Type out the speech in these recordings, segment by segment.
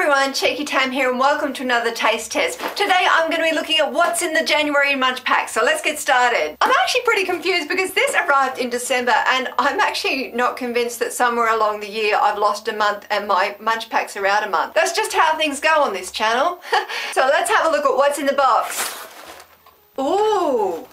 everyone, Cheeky Tam here and welcome to another taste test. Today I'm going to be looking at what's in the January Munchpak, so let's get started. I'm actually pretty confused because this arrived in December and I'm actually not convinced that somewhere along the year I've lost a month and my Munchpaks are out a month. That's just how things go on this channel. So let's have a look at what's in the box. Ooh!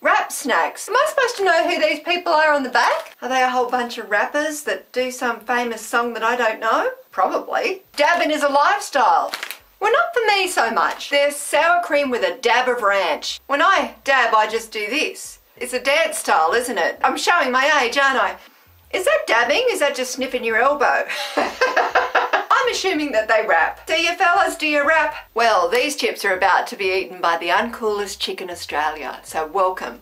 Wrap snacks. Am I supposed to know who these people are on the back? Are they a whole bunch of rappers that do some famous song that I don't know? Probably. Dabbing is a lifestyle. Well, not for me so much. They're sour cream with a dab of ranch. When I dab, I just do this. It's a dance style, isn't it? I'm showing my age, aren't I? Is that dabbing? Is that just sniffing your elbow? I'm assuming that they rap. Do you fellas, do you rap? Well, these chips are about to be eaten by the uncoolest chick in Australia, so welcome.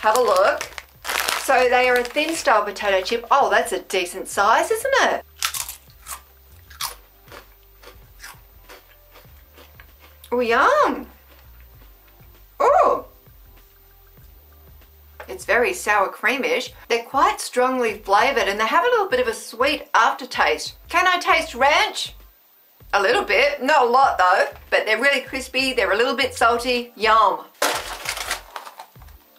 Have a look. So they are a thin style potato chip. Oh, that's a decent size, isn't it? Oh, yum. Oh. It's very sour creamish. They're quite strongly flavoured and they have a little bit of a sweet aftertaste. Can I taste ranch? A little bit, not a lot though, but they're really crispy, they're a little bit salty, yum.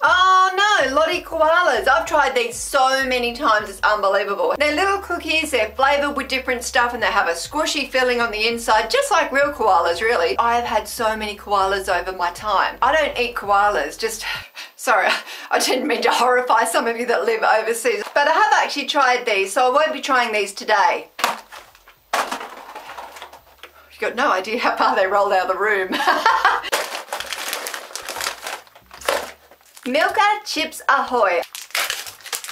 Oh no, Lotte koalas. I've tried these so many times, it's unbelievable. They're little cookies, they're flavoured with different stuff and they have a squishy filling on the inside, just like real koalas really. I've had so many koalas over my time. I don't eat koalas, just... Sorry, I didn't mean to horrify some of you that live overseas. But I have actually tried these, so I won't be trying these today. You've got no idea how far they rolled out of the room. Milka Chips Ahoy.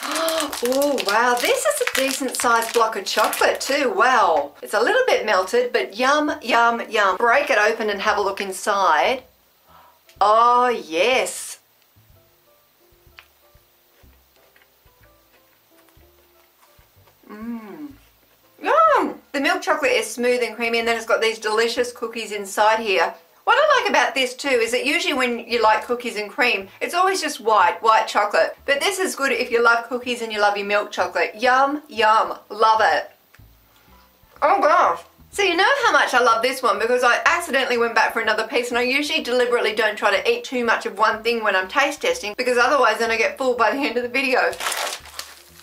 Oh wow, this is a decent sized block of chocolate too, wow. It's a little bit melted, but yum, yum, yum. Break it open and have a look inside. Oh yes. The milk chocolate is smooth and creamy and then it's got these delicious cookies inside here. What I like about this too is that usually when you like cookies and cream, it's always just white chocolate. But this is good if you love cookies and you love your milk chocolate. Yum, yum, love it. Oh gosh. So you know how much I love this one because I accidentally went back for another piece and I usually deliberately don't try to eat too much of one thing when I'm taste testing because otherwise then I get full by the end of the video.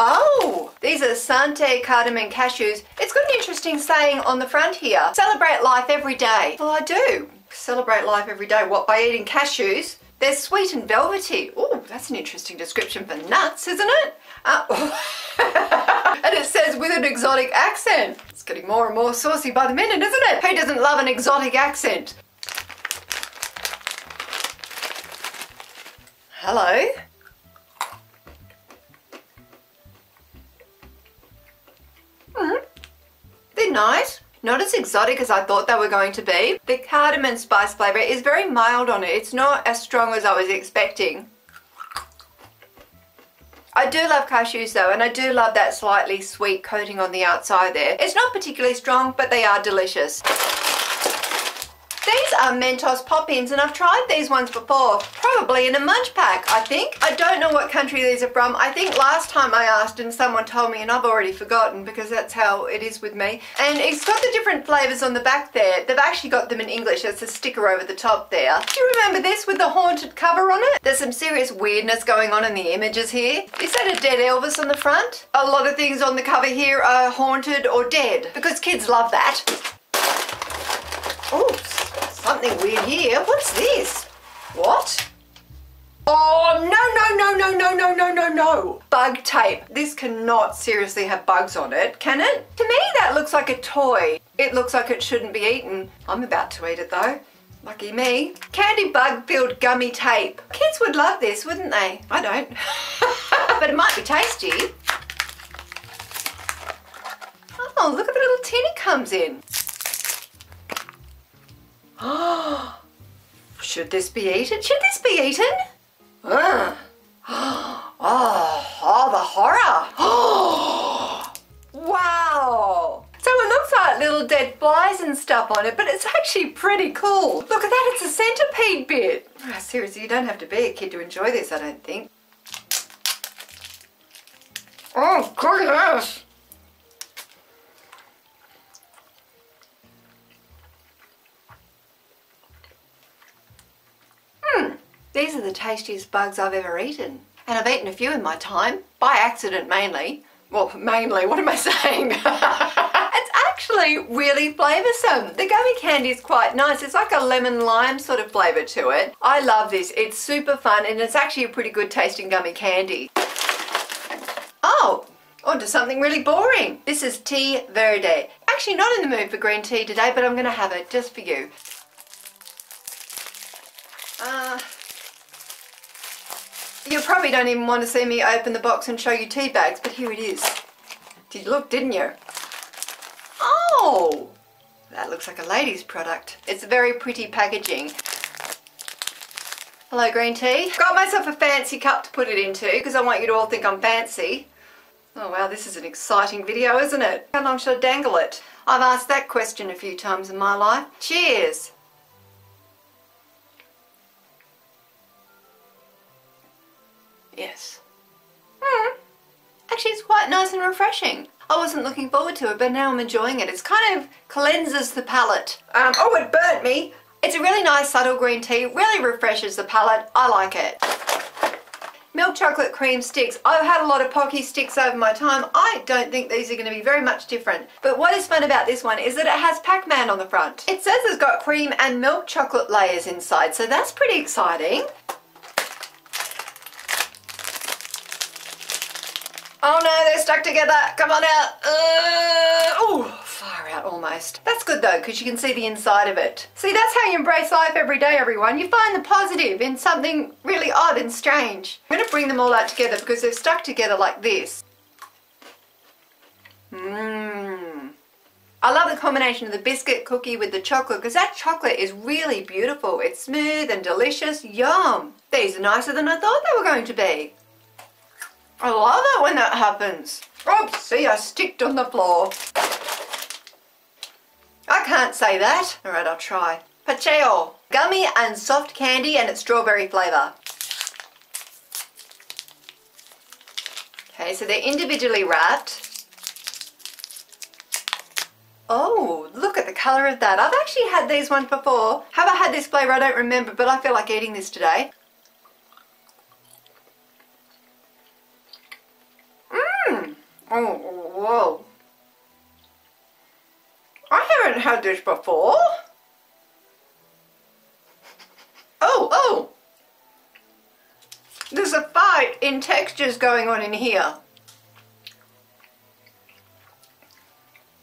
Oh, these are Santé cardamom cashews. It's got an interesting saying on the front here. Celebrate life every day. Well, I do celebrate life every day. What, by eating cashews? They're sweet and velvety. Oh, that's an interesting description for nuts, isn't it? And it says with an exotic accent. It's getting more and more saucy by the minute, isn't it? Who doesn't love an exotic accent? Hello. Nice. Not as exotic as I thought they were going to be. The cardamom spice flavour is very mild on it. It's not as strong as I was expecting. I do love cashews though, and I do love that slightly sweet coating on the outside there. It's not particularly strong, but they are delicious. These are Mentos Pop-ins, and I've tried these ones before, probably in a Munchpak, I think. I don't know what country these are from. I think last time I asked and someone told me, and I've already forgotten because that's how it is with me. And it's got the different flavours on the back there. They've actually got them in English. It's a sticker over the top there. Do you remember this with the haunted cover on it? There's some serious weirdness going on in the images here. Is that a dead Elvis on the front? A lot of things on the cover here are haunted or dead because kids love that. Oh, something weird here. What's this? What? Oh, no. Bug tape. This cannot seriously have bugs on it, can it? To me, that looks like a toy. It looks like it shouldn't be eaten. I'm about to eat it though. Lucky me. Candy bug-filled gummy tape. Kids would love this, wouldn't they? I don't. But it might be tasty. Oh, look at the little tin it comes in. Oh, should this be eaten? Should this be eaten? Oh, the horror. Oh, wow. So it looks like little dead flies and stuff on it, but it's actually pretty cool. Look at that, it's a centipede bit. Oh, seriously, you don't have to be a kid to enjoy this, I don't think. Oh, goodness. These are the tastiest bugs I've ever eaten. And I've eaten a few in my time, by accident mainly. Well, mainly, what am I saying? It's actually really flavoursome. The gummy candy is quite nice. It's like a lemon lime sort of flavour to it. I love this. It's super fun and it's actually a pretty good tasting gummy candy. Oh, onto something really boring. This is Tea Verde. Actually not in the mood for green tea today, but I'm going to have it just for you. You probably don't even want to see me open the box and show you tea bags, but here it is. Did you look, didn't you? Oh! That looks like a ladies' product. It's very pretty packaging. Hello, green tea. Got myself a fancy cup to put it into because I want you to all think I'm fancy. Oh wow, this is an exciting video, isn't it? How long should I dangle it? I've asked that question a few times in my life. Cheers! Yes. Actually, it's quite nice and refreshing. I wasn't looking forward to it, but now I'm enjoying it. It's kind of cleanses the palate. Oh, it burnt me. It's a really nice subtle green tea. Really refreshes the palate. I like it. Milk chocolate cream sticks. I've had a lot of Pocky sticks over my time. I don't think these are going to be very much different. But what is fun about this one is that it has Pac-Man on the front. It says it's got cream and milk chocolate layers inside, so that's pretty exciting. Oh no, they're stuck together. Come on out. Oh, far out almost. That's good though, because you can see the inside of it. See, that's how you embrace life every day, everyone. You find the positive in something really odd and strange. I'm going to bring them all out together because they're stuck together like this. I love the combination of the biscuit cookie with the chocolate because that chocolate is really beautiful. It's smooth and delicious. Yum. These are nicer than I thought they were going to be. I love it when that happens. Oops, see, I sticked on the floor. I can't say that. All right, I'll try. Pacheo, gummy and soft candy, and it's strawberry flavour. Okay, so they're individually wrapped. Oh, look at the colour of that. I've actually had these ones before. Have I had this flavour? I don't remember, but I feel like eating this today. Oh, whoa. I haven't had this before. Oh. There's a fight in textures going on in here.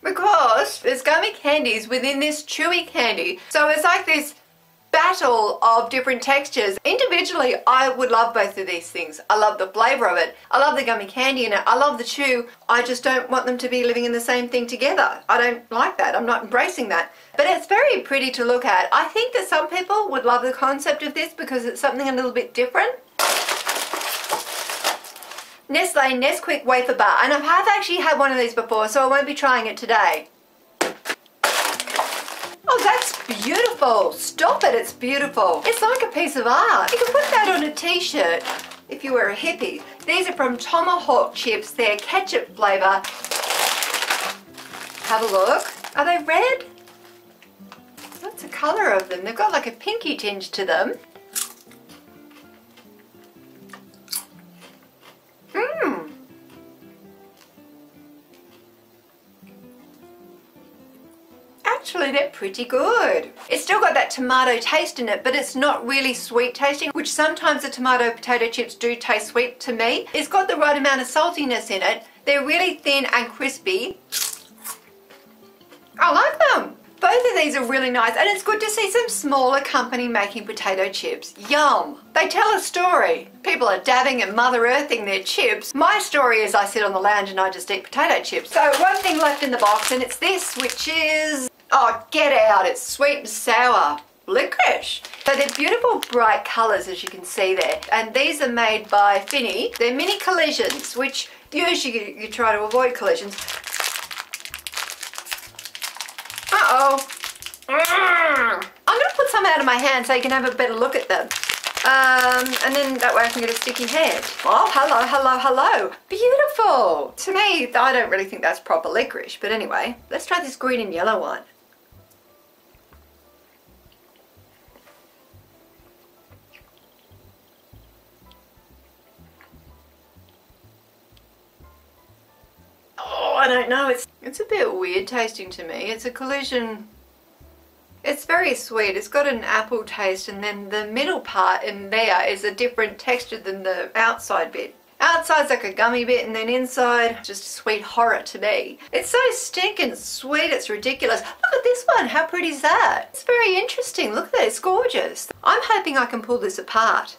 Because there's gummy candies within this chewy candy. So it's like this battle of different textures. Individually, I would love both of these things. I love the flavour of it. I love the gummy candy in it. I love the chew. I just don't want them to be living in the same thing together. I don't like that. I'm not embracing that. But it's very pretty to look at. I think that some people would love the concept of this because it's something a little bit different. Nestle Nesquik Wafer Bar. And I have actually had one of these before, so I won't be trying it today. Oh, that's beautiful. Stop it, it's beautiful. It's like a piece of art. You can put that on a t-shirt if you were a hippie. These are from Tomahawk Chips. They're ketchup flavour. Have a look. Are they red? What's the colour of them? They've got like a pinky tinge to them. Actually, they're pretty good. It's still got that tomato taste in it, but it's not really sweet tasting, which sometimes the tomato potato chips do taste sweet to me. It's got the right amount of saltiness in it. They're really thin and crispy. I like them. Both of these are really nice, and it's good to see some smaller company making potato chips. Yum. They tell a story. People are dabbing and mother earthing their chips. My story is I sit on the lounge and I just eat potato chips. So one thing left in the box, and it's this, which is... oh, get out. It's sweet and sour licorice. So they're beautiful bright colours, as you can see there. And these are made by Finney. They're mini collisions, which usually you try to avoid collisions. Uh-oh. I'm going to put some out of my hand so you can have a better look at them. And then that way I can get a sticky hand. Oh, hello. Beautiful. To me, I don't really think that's proper licorice. But anyway, let's try this green and yellow one. I don't know. It's a bit weird tasting to me. It's a collision. It's very sweet. It's got an apple taste, and then the middle part in there is a different texture than the outside bit. Outside's like a gummy bit, and then inside, just sweet horror to me. It's so stinking sweet, it's ridiculous. Look at this one, how pretty is that? It's very interesting, look at that, it's gorgeous. I'm hoping I can pull this apart.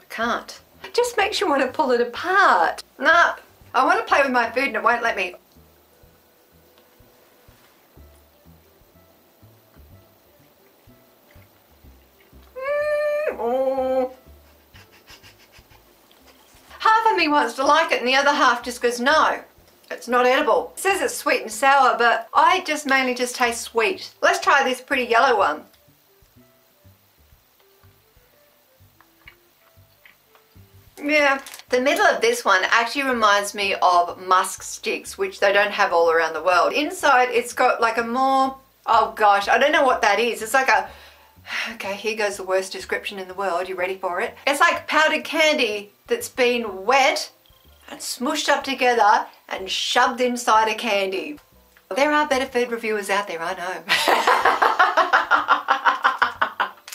I can't. It just makes you want to pull it apart. Nah, I want to play with my food and it won't let me. Half of me wants to like it and the other half just goes, no, it's not edible. It says it's sweet and sour, but I just mainly just taste sweet. Let's try this pretty yellow one. Yeah, the middle of this one actually reminds me of musk sticks, which they don't have all around the world. Inside it's got like a more, oh gosh, I don't know what that is. It's like a, okay, here goes the worst description in the world. You ready for it? It's like powdered candy that's been wet and smooshed up together and shoved inside a candy. There are better food reviewers out there, I know.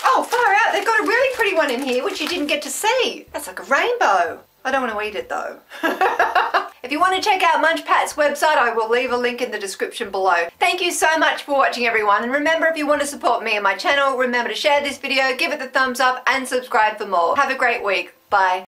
Oh, far out, they've got a really pretty one in here which you didn't get to see. That's like a rainbow. I don't want to eat it though. If you want to check out Munchpak's website, I will leave a link in the description below. Thank you so much for watching, everyone, and remember, if you want to support me and my channel, remember to share this video, give it the thumbs up and subscribe for more. Have a great week. Bye.